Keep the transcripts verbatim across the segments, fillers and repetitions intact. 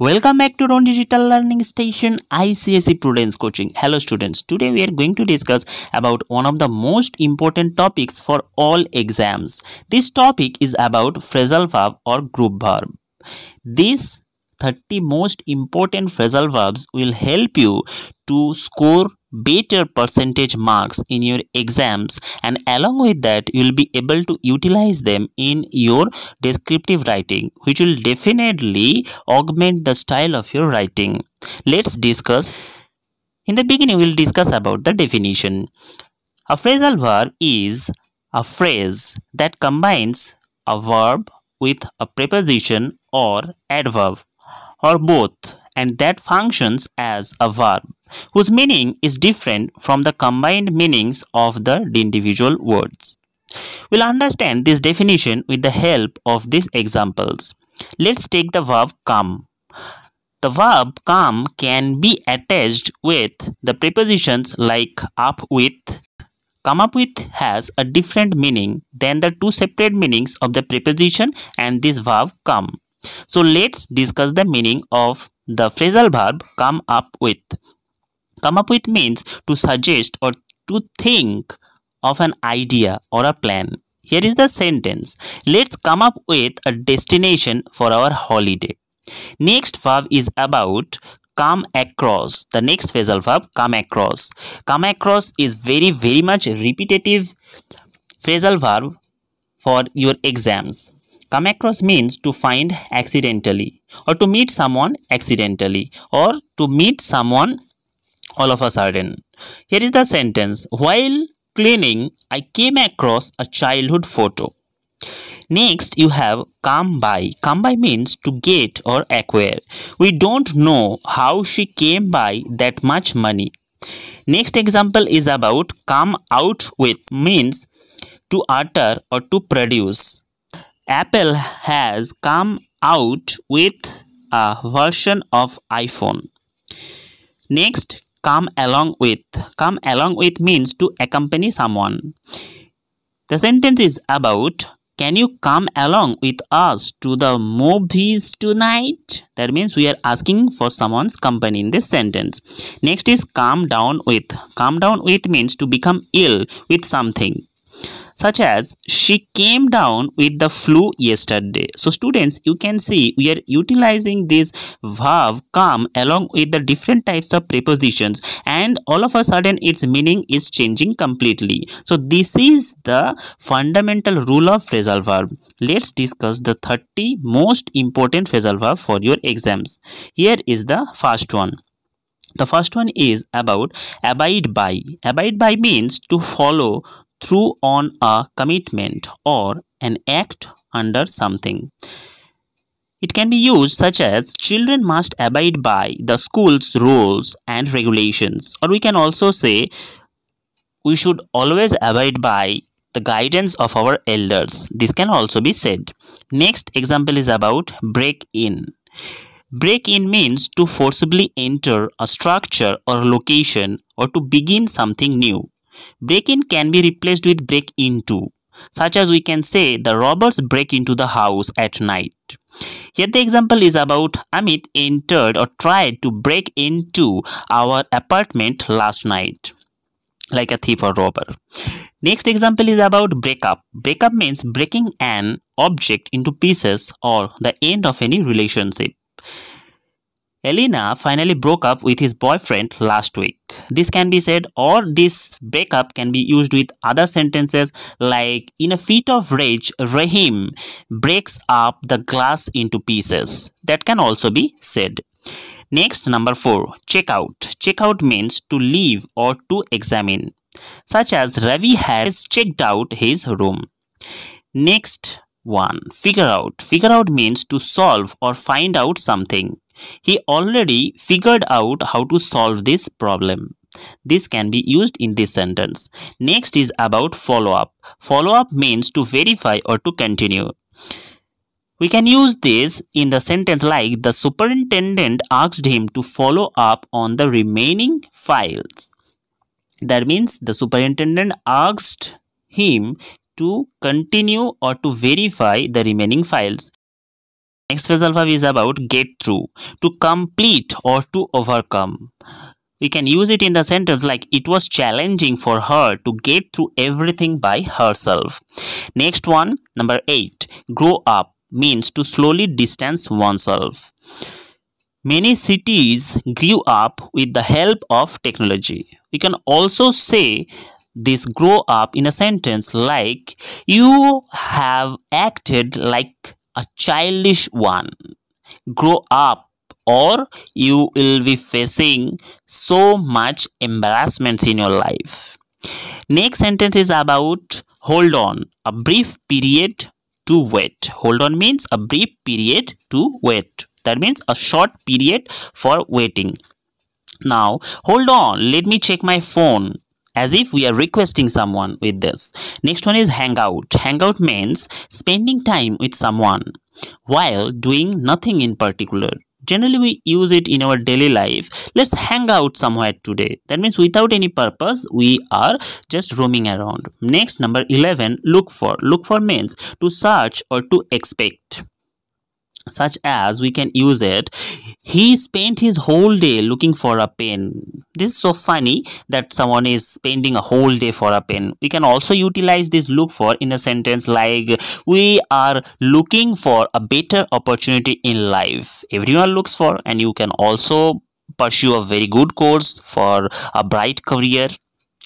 Welcome back to Ron Digital Learning Station I C S E Prudence Coaching. Hello students, today we are going to discuss about one of the most important topics for all exams. This topic is about phrasal verb or group verb. These thirty most important phrasal verbs will help you to score better percentage marks in your exams, and along with that you will be able to utilize them in your descriptive writing, which will definitely augment the style of your writing. Let's discuss. In the beginning, we will discuss about the definition. A phrasal verb is a phrase that combines a verb with a preposition or adverb or both, and that functions as a verb whose meaning is different from the combined meanings of the individual words. We'll understand this definition with the help of these examples. Let's take the verb come. The verb come can be attached with the prepositions like up with. Come up with has a different meaning than the two separate meanings of the preposition and this verb come. So let's discuss the meaning of the phrasal verb come up with. Come up with means to suggest or to think of an idea or a plan. Here is the sentence. Let's come up with a destination for our holiday. Next verb is about come across. The next phrasal verb come across. Come across is very very much repetitive phrasal verb for your exams. Come across means to find accidentally or to meet someone accidentally or to meet someone all of a sudden. Here is the sentence. While cleaning, I came across a childhood photo. Next, you have come by. Come by means to get or acquire. We don't know how she came by that much money. Next example is about come out with means to utter or to produce. Apple has come out with a version of iPhone. Next, come along with. Come along with means to accompany someone. The sentence is about can you come along with us to the movies tonight? That means we are asking for someone's company in this sentence. Next is calm down with. Calm down with means to become ill with something. Such as she came down with the flu yesterday. So students, you can see we are utilizing this verb come along with the different types of prepositions, and all of a sudden its meaning is changing completely. So this is the fundamental rule of phrasal verb. Let's discuss the thirty most important phrasal verb for your exams. Here is the first one. The first one is about abide by. Abide by means to follow through on a commitment or an act under something. It can be used such as children must abide by the school's rules and regulations, or we can also say we should always abide by the guidance of our elders. This can also be said. Next example is about break in. Break in means to forcibly enter a structure or location or to begin something new. Break-in can be replaced with break into, such as we can say the robbers break into the house at night. Here the example is about Amit entered or tried to break into our apartment last night, like a thief or robber. Next example is about break up. Break up means breaking an object into pieces or the end of any relationship. Elena finally broke up with his boyfriend last week. This can be said, or this breakup can be used with other sentences like in a fit of rage, Rahim breaks up the glass into pieces. That can also be said. Next, number four, check out. Check out means to leave or to examine, such as Ravi has checked out his room. Next one, figure out. Figure out means to solve or find out something. He already figured out how to solve this problem. This can be used in this sentence. Next is about follow up. Follow up means to verify or to continue. We can use this in the sentence like the superintendent asked him to follow up on the remaining files. That means the superintendent asked him to continue or to verify the remaining files. Next special verb is about get through, to complete or to overcome. We can use it in the sentence like it was challenging for her to get through everything by herself. Next one, number eight, grow up means to slowly distance oneself. Many cities grew up with the help of technology. We can also say this grow up in a sentence like you have acted like a childish one. Grow up, or you will be facing so much embarrassment in your life. Next sentence is about hold on, a brief period to wait. Hold on means a brief period to wait. That means a short period for waiting. Now, hold on, let me check my phone. As if we are requesting someone with this. Next one is hangout. Hangout means spending time with someone while doing nothing in particular. Generally, we use it in our daily life. Let's hang out somewhere today. That means without any purpose, we are just roaming around. Next, number eleven, look for. Look for means to search or to expect. Such as we can use it, he spent his whole day looking for a pen. This is so funny that someone is spending a whole day for a pen. We can also utilize this look for in a sentence like we are looking for a better opportunity in life. Everyone looks for, and you can also pursue a very good course for a bright career.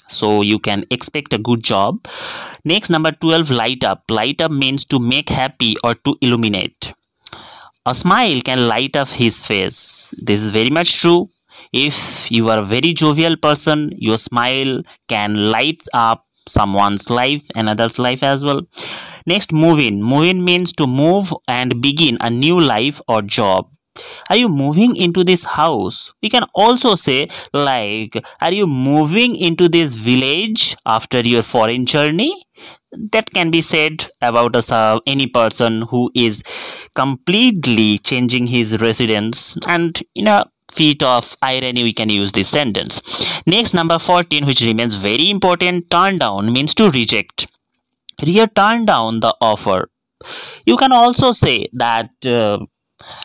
So you can expect a good job. Next, number twelve, light up. Light up means to make happy or to illuminate. A smile can light up his face. This is very much true. If you are a very jovial person, your smile can light up someone's life and others' life as well. Next, move in. Move in means to move and begin a new life or job. Are you moving into this house? We can also say like, are you moving into this village after your foreign journey? That can be said about us, uh, any person who is completely changing his residence, and in a feat of irony we can use this sentence. Next, number fourteen, which remains very important, turn down means to reject. Here, turn down the offer. You can also say that uh,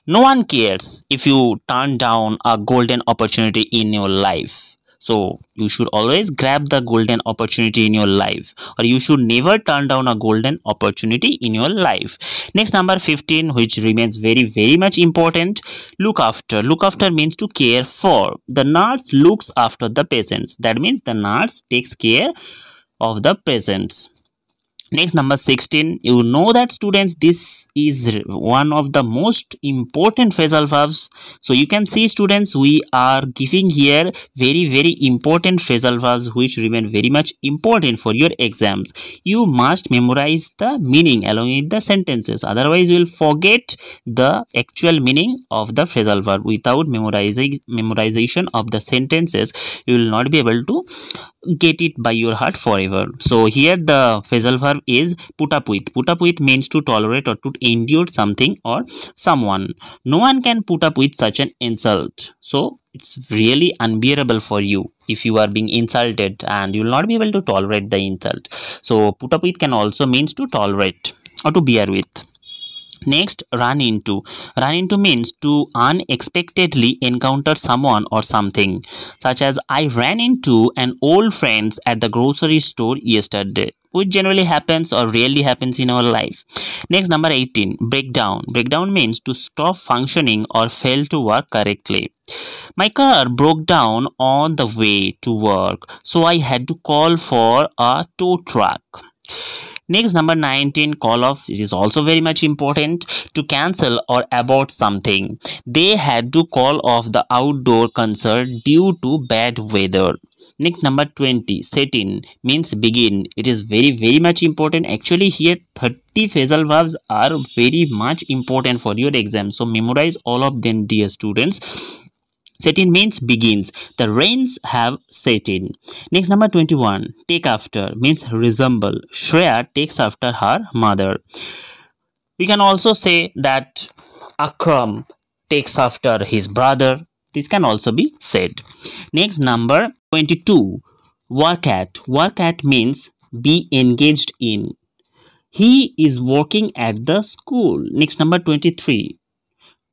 no one cares if you turn down a golden opportunity in your life. So you should always grab the golden opportunity in your life, or you should never turn down a golden opportunity in your life. Next, number fifteen, which remains very, very much important. Look after. Look after means to care for. The nurse looks after the patients. That means the nurse takes care of the patients. Next, number sixteen, you know that students, this is one of the most important phrasal verbs. So you can see students, we are giving here very, very important phrasal verbs which remain very much important for your exams. You must memorize the meaning along with the sentences. Otherwise, you will forget the actual meaning of the phrasal verb. Without memorizing memorization of the sentences, you will not be able to get it by your heart forever. So here the phrasal verb is put up with. Put up with means to tolerate or to endure something or someone. No one can put up with such an insult. So it's really unbearable for you if you are being insulted, and you will not be able to tolerate the insult. So put up with can also means to tolerate or to bear with. Next, run into. Run into means to unexpectedly encounter someone or something. Such as, I ran into an old friend at the grocery store yesterday. Which generally happens or rarely happens in our life. Next, number eighteen, breakdown. Breakdown means to stop functioning or fail to work correctly. My car broke down on the way to work, so I had to call for a tow truck. Next, number nineteen, call off. It is also very much important to cancel or abort something. They had to call off the outdoor concert due to bad weather. Next, number twenty, set in means begin. It is very, very much important. Actually, here thirty phrasal verbs are very much important for your exam. So memorize all of them, dear students. Set in means begins. The rains have set in. Next, number twenty-one. Take after means resemble. Shreya takes after her mother. We can also say that Akram takes after his brother. This can also be said. Next, number twenty-two. Work at. Work at means be engaged in. He is working at the school. Next, number twenty-three.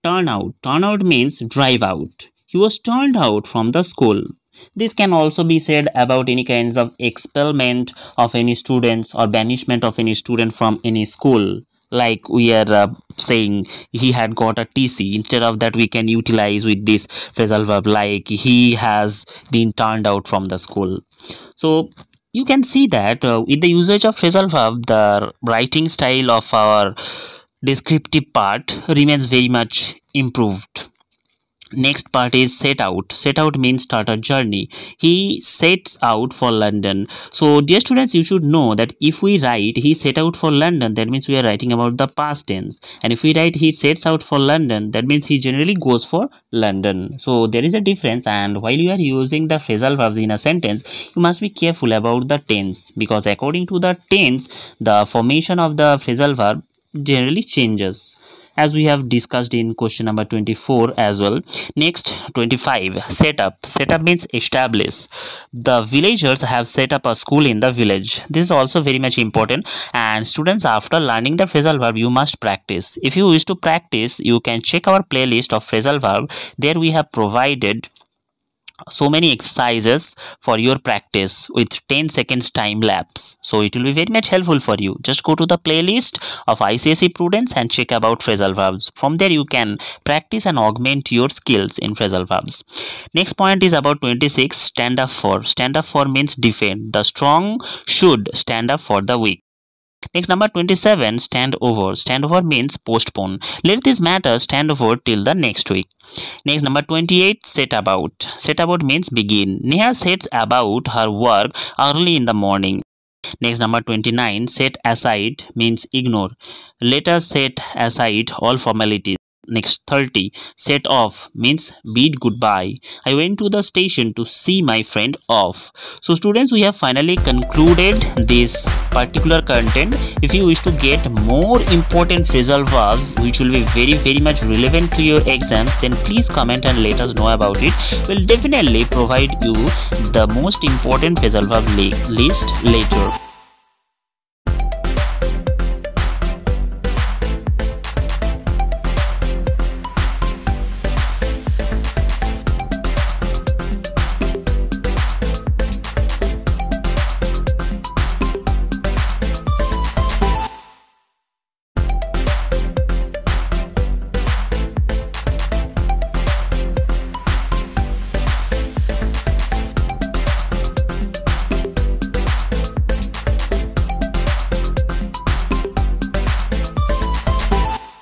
turn out. Turn out means drive out. He was turned out from the school. This can also be said about any kinds of expellment of any students or banishment of any student from any school. Like we are uh, saying he had got a T C. Instead of that, we can utilize with this phrasal verb like he has been turned out from the school. So you can see that uh, with the usage of phrasal verb, the writing style of our descriptive part remains very much improved. Next part is set out. Set out means start a journey. He sets out for London. So dear students, you should know that if we write he set out for London, that means we are writing about the past tense. And if we write he sets out for London, that means he generally goes for London. So there is a difference, and while you are using the phrasal verbs in a sentence, you must be careful about the tense, because according to the tense, the formation of the phrasal verb generally changes, as we have discussed in question number twenty-four as well. Next, twenty-five, set up. Set up means establish. The villagers have set up a school in the village. This is also very much important, and students, after learning the phrasal verb, you must practice. If you wish to practice, you can check our playlist of phrasal verb. There we have provided so many exercises for your practice with ten seconds time lapse. So it will be very much helpful for you. Just go to the playlist of I C S E Prudence and check about phrasal verbs. From there you can practice and augment your skills in phrasal verbs. Next point is about twenty-six, stand up for. Stand up for means defend. The strong should stand up for the weak. Next, number twenty-seven, stand over. Stand over means postpone. Let this matter stand over till the next week. Next, number twenty-eight, set about. Set about means begin. Neha sets about her work early in the morning. Next, number twenty-nine, set aside means ignore. Let us set aside all formalities. Next, thirty, set off means bid goodbye. I went to the station to see my friend off. So students, we have finally concluded this particular content. If you wish to get more important phrasal verbs which will be very very much relevant to your exams, then please comment and let us know about it. We'll definitely provide you the most important phrasal verb list later.